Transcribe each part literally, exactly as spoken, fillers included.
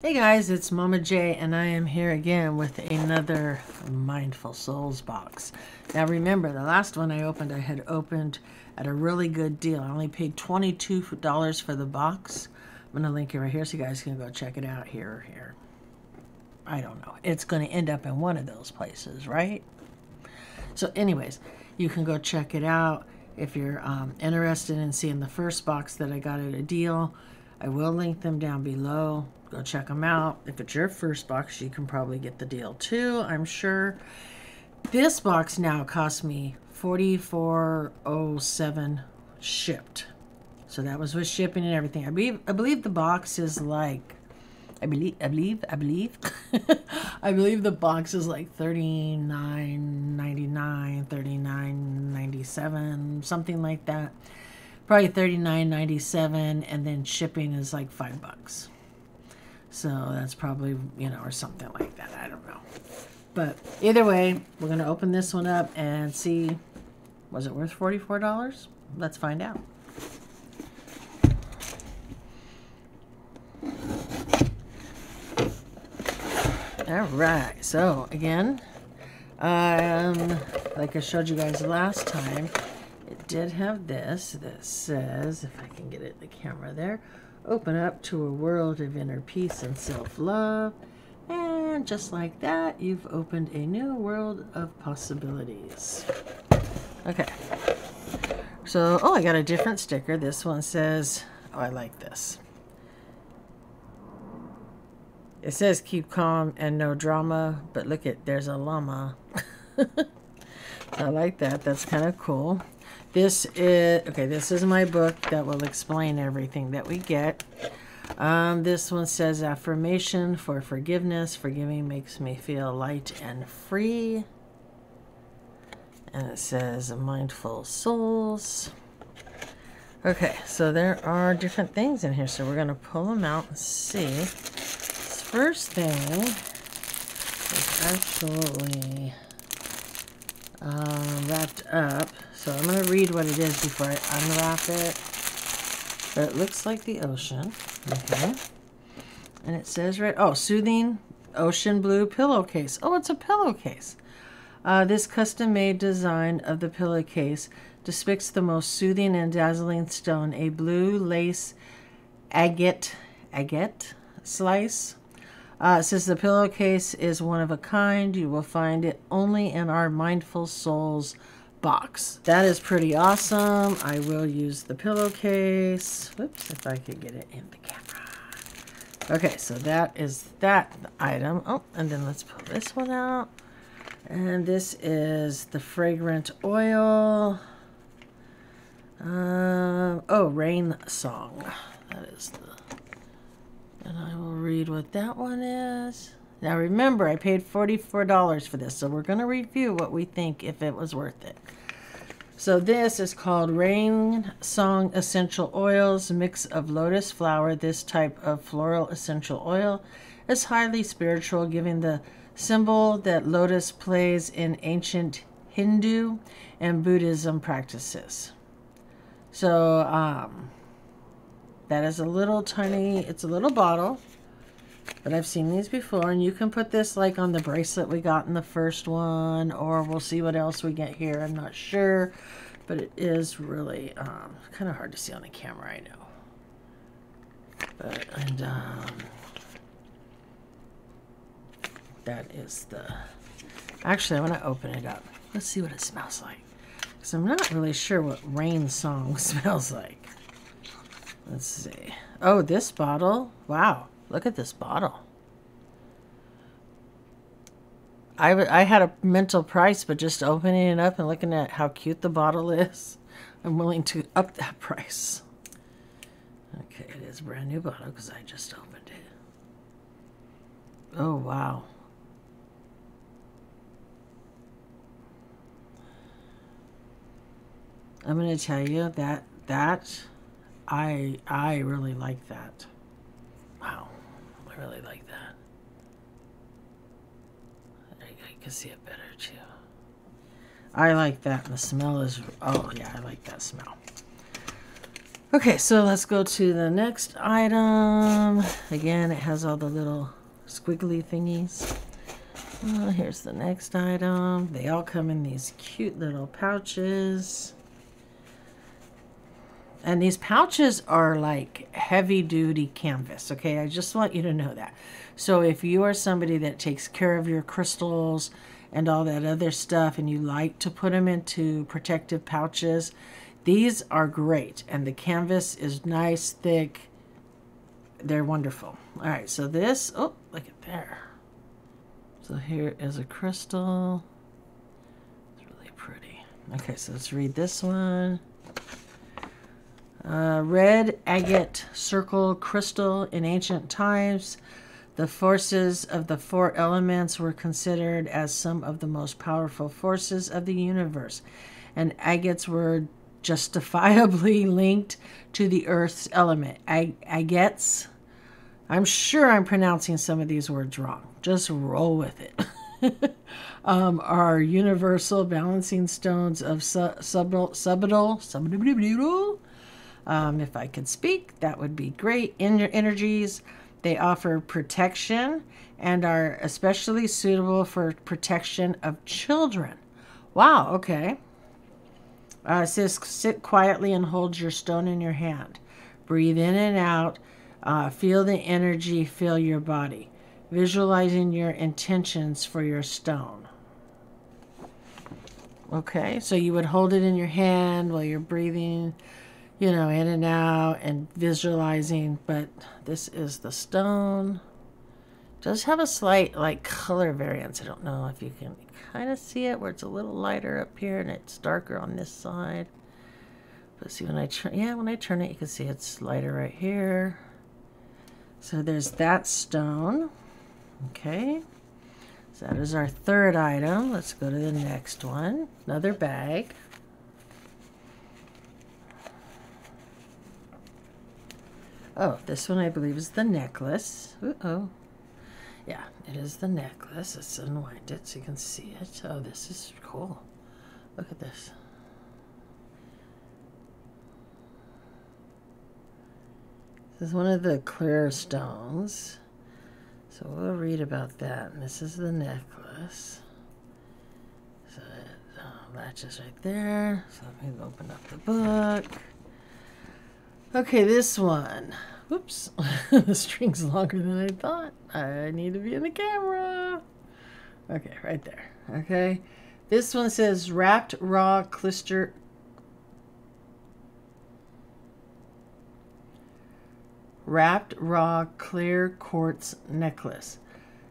Hey guys, it's Mama J and I am here again with another Mindful Souls box. Now remember, the last one I opened, I had opened at a really good deal. I only paid twenty-two dollars for the box. I'm going to link it right here so you guys can go check it out here or here. I don't know. It's going to end up in one of those places, right? So anyways, you can go check it out if you're um, interested in seeing the first box that I got at a deal. I will link them down below. Go check them out. If it's your first box, you can probably get the deal too, I'm sure. This box now cost me forty-four oh seven shipped. So that was with shipping and everything. I believe I believe the box is like I believe I believe I believe I believe the box is like thirty-nine ninety-nine, thirty-nine ninety-seven, something like that. Probably thirty-nine ninety-seven, and then shipping is like five bucks. So that's probably, you know, or something like that. I don't know. But either way, we're going to open this one up and see, was it worth forty-four dollars? Let's find out. All right. So again, um, like I showed you guys last time, it did have this that says, if I can get it, the camera there, open up to a world of inner peace and self-love. And just like that, you've opened a new world of possibilities. Okay. So, oh, I got a different sticker. This one says, oh, I like this. It says, keep calm and no drama. But look at, there's a llama. I like that. That's kind of cool. This is, okay, this is my book that will explain everything that we get. Um, this one says affirmation for forgiveness. Forgiving makes me feel light and free. And it says Mindful Souls. Okay, so there are different things in here. So we're going to pull them out and see. This first thing is actually uh, wrapped up. So I'm going to read what it is before I unwrap it. But it looks like the ocean. Okay. And it says, right, oh, soothing ocean blue pillowcase. Oh, it's a pillowcase. Uh, this custom-made design of the pillowcase depicts the most soothing and dazzling stone, a blue lace agate, agate slice. Uh, it says the pillowcase is one of a kind. You will find it only in our Mindful Souls box. That is pretty awesome. I will use the pillowcase. Whoops, if I could get it in the camera. Okay, so that is that item. Oh, and then let's pull this one out. And this is the fragrant oil. Um, oh, Rain Song. That is the, and I will read what that one is. Now remember, I paid forty-four dollars for this, so we're going to review what we think if it was worth it. So this is called Rain Song Essential Oils, mix of Lotus Flower. This type of floral essential oil is highly spiritual, giving the symbol that lotus plays in ancient Hindu and Buddhism practices. So um, that is a little tiny, it's a little bottle. But I've seen these before, and you can put this like on the bracelet we got in the first one, or we'll see what else we get here. I'm not sure, but it is really um, kind of hard to see on the camera, I know. But, and um, that is the, actually I want to open it up. Let's see what it smells like, because I'm not really sure what Rain Song smells like. Let's see. Oh, this bottle, wow. Look at this bottle. I, I had a mental price, but just opening it up and looking at how cute the bottle is, I'm willing to up that price. Okay, it is a brand new bottle because I just opened it. Oh, wow. I'm going to tell you that, that, I, I really like that. Wow. I really like that. I, I can see it better too. I like that. And the smell is, oh yeah, I like that smell. Okay, so let's go to the next item. Again, it has all the little squiggly thingies. Uh, here's the next item. They all come in these cute little pouches. And these pouches are like heavy-duty canvas, okay? I just want you to know that. So if you are somebody that takes care of your crystals and all that other stuff and you like to put them into protective pouches, these are great. And the canvas is nice, thick. They're wonderful. All right, so this, oh, look at there. So here is a crystal. It's really pretty. Okay, so let's read this one. Uh, red agate circle crystal. In ancient times, the forces of the four elements were considered as some of the most powerful forces of the universe, and agates were justifiably linked to the earth's element. Ag agates. I'm sure I'm pronouncing some of these words wrong. Just roll with it. um, are universal balancing stones of su subtle, subtle, subtle, um, if I could speak, that would be great. In your energies, they offer protection and are especially suitable for protection of children. Wow, okay. Uh, it says, sit quietly and hold your stone in your hand. Breathe in and out. Uh, feel the energy, feel your body. Visualizing your intentions for your stone. Okay, so you would hold it in your hand while you're breathing, you know, in and out and visualizing. But this is the stone. It does have a slight, like, color variance. I don't know if you can kind of see it, where it's a little lighter up here and it's darker on this side. But see, when I turn, yeah, when I turn it, you can see it's lighter right here. So there's that stone. Okay, so that is our third item. Let's go to the next one. Another bag. Oh, this one I believe is the necklace. Uh-oh. Yeah, it is the necklace. Let's unwind it so you can see it. Oh, this is cool. Look at this. This is one of the clear stones. So we'll read about that. And this is the necklace. So it uh, latches right there. So let me open up the book. Okay, this one. Whoops. The string's longer than I thought. I need to be in the camera. Okay, right there. Okay. This one says wrapped raw cluster. Wrapped raw clear quartz necklace.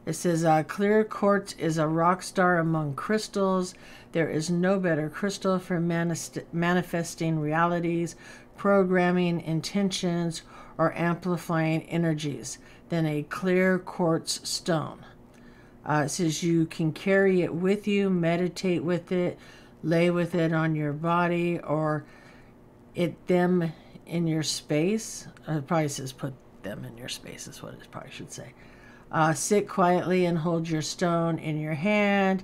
It says uh, clear quartz is a rock star among crystals. There is no better crystal for manif manifesting realities, programming intentions, or amplifying energies than a clear quartz stone. Uh, it says you can carry it with you, meditate with it, lay with it on your body, or it them in your space. It probably says put them in your space is what it probably should say. Uh, sit quietly and hold your stone in your hand.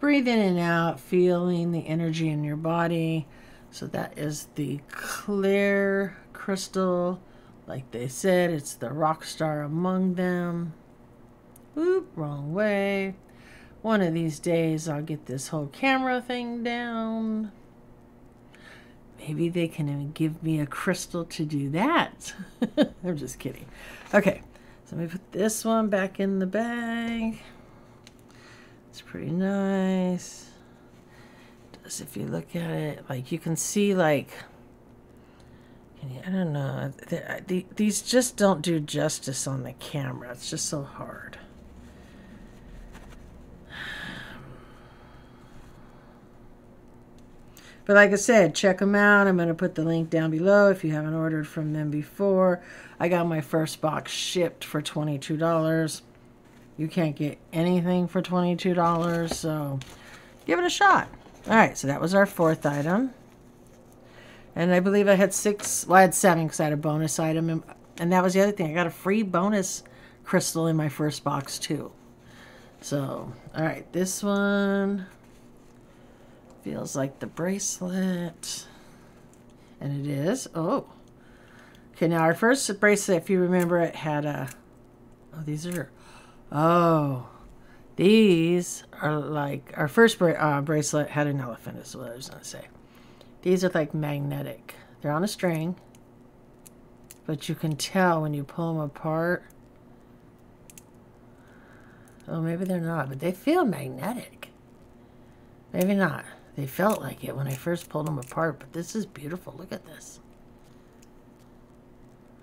Breathe in and out, feeling the energy in your body. So that is the clear crystal. Like they said, it's the rock star among them. Oop, wrong way. One of these days I'll get this whole camera thing down. Maybe they can even give me a crystal to do that. I'm just kidding. Okay, so let me put this one back in the bag. It's pretty nice. Just if you look at it, like you can see, like, can you, I don't know. They, these just don't do justice on the camera. It's just so hard. But like I said, check them out. I'm going to put the link down below if you haven't ordered from them before. I got my first box shipped for twenty-two dollars. You can't get anything for twenty-two dollars, so give it a shot. All right, so that was our fourth item. And I believe I had six, well, I had seven because I had a bonus item. And, and that was the other thing. I got a free bonus crystal in my first box, too. So, all right, this one feels like the bracelet, and it is. Oh, Okay, now our first bracelet, if you remember, it had a... Oh, these are... Oh. These are like... Our first bra uh, bracelet had an elephant, is what I was going to say. These are like magnetic. They're on a string. But you can tell when you pull them apart. Oh, maybe they're not, but they feel magnetic. Maybe not. They felt like it when I first pulled them apart, but this is beautiful. Look at this.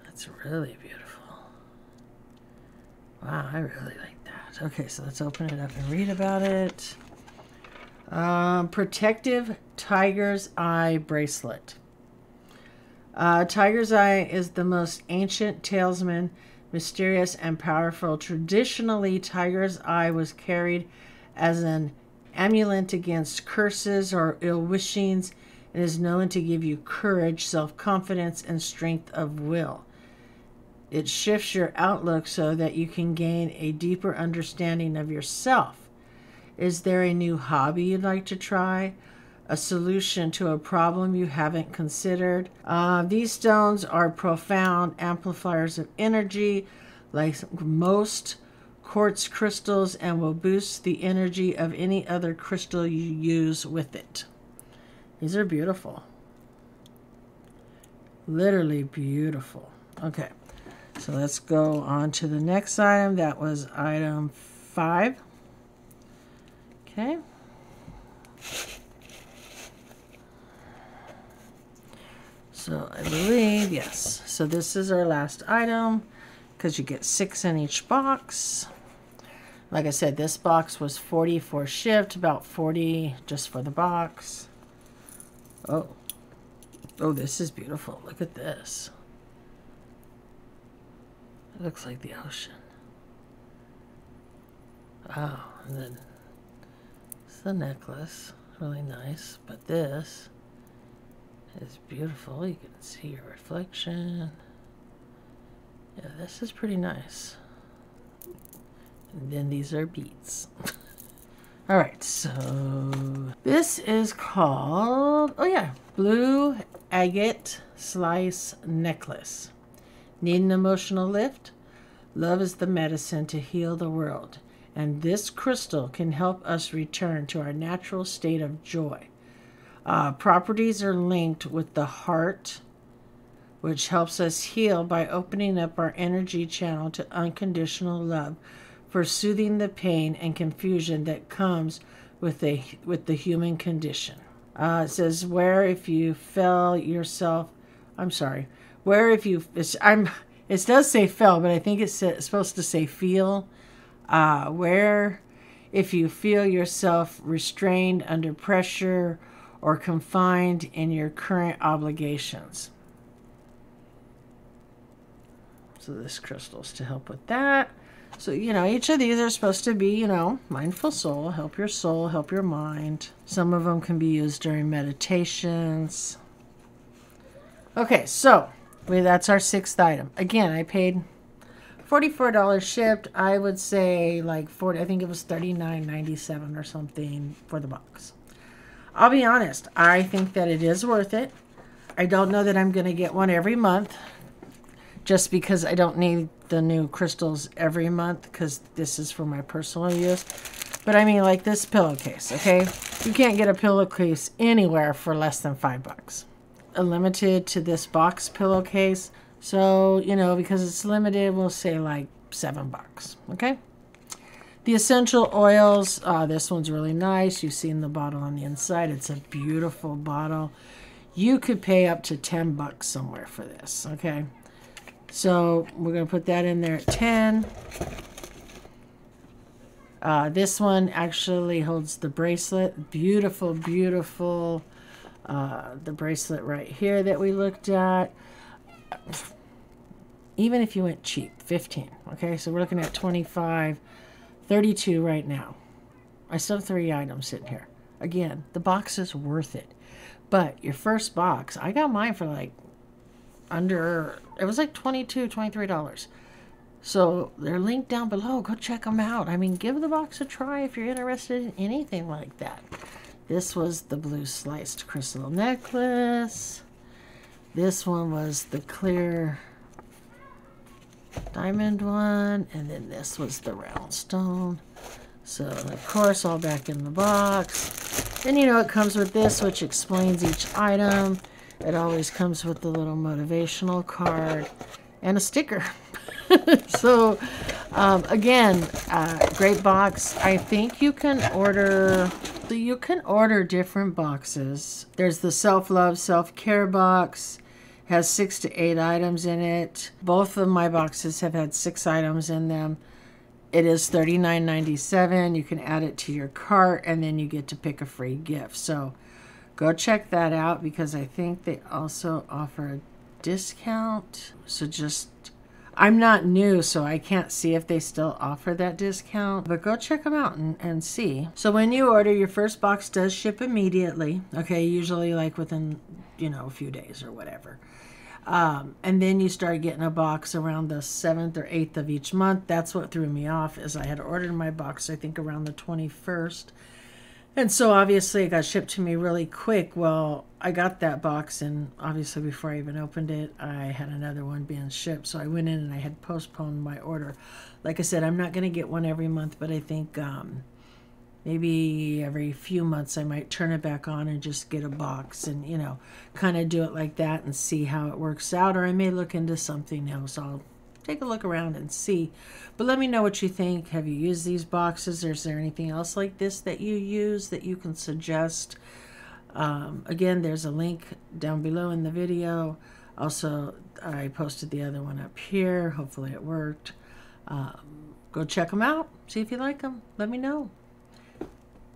That's really beautiful. Wow, I really like that. Okay, so let's open it up and read about it. Um, protective Tiger's Eye bracelet. Uh, Tiger's Eye is the most ancient talisman, mysterious and powerful. Traditionally, Tiger's Eye was carried as an amulet against curses or ill wishings, and is known to give you courage, self-confidence, and strength of will. It shifts your outlook so that you can gain a deeper understanding of yourself. Is there a new hobby you'd like to try? A solution to a problem you haven't considered? Uh, these stones are profound amplifiers of energy, like most quartz crystals, and will boost the energy of any other crystal you use with it. These are beautiful. Literally beautiful. Okay, so let's go on to the next item. That was item five. Okay. So I believe, yes. So this is our last item, because you get six in each box. Like I said, this box was forty for shipped, about forty just for the box. Oh, oh, this is beautiful. Look at this. It looks like the ocean. Oh, and then it's the necklace, really nice. But this is beautiful. You can see your reflection. Yeah, this is pretty nice. And then these are beads. All right, so this is called, oh yeah, Blue Agate Slice Necklace. Need an emotional lift? Love is the medicine to heal the world, and this crystal can help us return to our natural state of joy. Uh, properties are linked with the heart, which helps us heal by opening up our energy channel to unconditional love, for soothing the pain and confusion that comes with, a, with the human condition. Uh, it says, where if you fell yourself, I'm sorry, where if you, it's, I'm, it does say fell, but I think it's, it's supposed to say feel. Uh, where if you feel yourself restrained under pressure or confined in your current obligations. So this crystal's to help with that. So, you know, each of these are supposed to be, you know, mindful soul, help your soul, help your mind. Some of them can be used during meditations. Okay, so that's our sixth item. Again, I paid forty-four dollars shipped. I would say like forty, I think it was thirty-nine ninety-seven or something for the box. I'll be honest, I think that it is worth it. I don't know that I'm going to get one every month, just because I don't need the new crystals every month, because this is for my personal use. But I mean, like this pillowcase, okay? You can't get a pillowcase anywhere for less than five bucks. I'm limited to this box pillowcase. So, you know, because it's limited, we'll say like seven bucks, okay? The essential oils, uh, this one's really nice. You've seen the bottle on the inside. It's a beautiful bottle. You could pay up to ten bucks somewhere for this, okay? So we're going to put that in there at ten. Uh, this one actually holds the bracelet. Beautiful, beautiful. Uh, the bracelet right here that we looked at. Even if you went cheap, fifteen. Okay, so we're looking at twenty-five, thirty-two right now. I still have three items sitting here. Again, the box is worth it. But your first box, I got mine for like under... It was like twenty-two dollars, twenty-three dollars. So they're linked down below. Go check them out. I mean, give the box a try if you're interested in anything like that. This was the blue sliced crystal necklace. This one was the clear diamond one, and then this was the round stone. So, of course, all back in the box. And, you know, it comes with this, which explains each item. It always comes with a little motivational card and a sticker. So, um, again, uh, great box. I think you can order... So you can order different boxes. There's the self-love, self-care box. Has six to eight items in it. Both of my boxes have had six items in them. It is thirty-nine ninety-seven. You can add it to your cart, and then you get to pick a free gift. So go check that out, because I think they also offer a discount. So just, I'm not new, so I can't see if they still offer that discount, but go check them out and, and see. So when you order, your first box does ship immediately, okay, usually like within, you know, a few days or whatever. Um, and then you start getting a box around the seventh or eighth of each month. That's what threw me off, is I had ordered my box, I think, around the twenty-first. And so obviously it got shipped to me really quick. Well, I got that box, and obviously before I even opened it, I had another one being shipped. So I went in and I had postponed my order. Like I said, I'm not going to get one every month, but I think um, maybe every few months I might turn it back on and just get a box and, you know, kind of do it like that and see how it works out. Or I may look into something else. I'll take a look around and see. But let me know what you think. Have you used these boxes? Or is there anything else like this that you use that you can suggest? Um, again, there's a link down below in the video. Also, I posted the other one up here. Hopefully it worked. Um, go check them out. See if you like them. Let me know.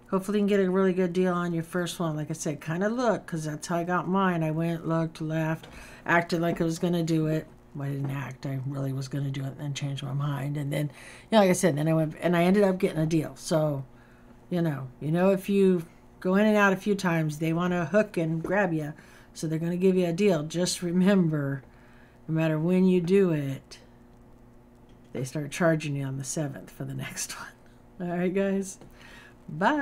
Hopefully you can get a really good deal on your first one. Like I said, kind of look, because that's how I got mine. I went, looked, laughed, acted like I was going to do it. Well, I didn't act. I really was going to do it, and then changed my mind. And then, you know, like I said, then I went, and I ended up getting a deal. So, you know, you know, if you go in and out a few times, they want to hook and grab you. So they're going to give you a deal. Just remember, no matter when you do it, they start charging you on the seventh for the next one. All right, guys. Bye.